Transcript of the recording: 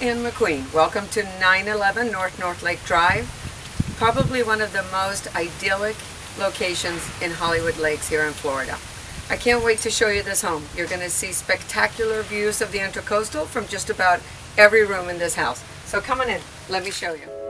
Ann McQueen. Welcome to 911 North Northlake Drive, probably one of the most idyllic locations in Hollywood Lakes here in Florida. I can't wait to show you this home. You're going to see spectacular views of the intercoastal from just about every room in this house. So come on in, let me show you.